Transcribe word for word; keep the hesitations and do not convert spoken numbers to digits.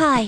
Hi.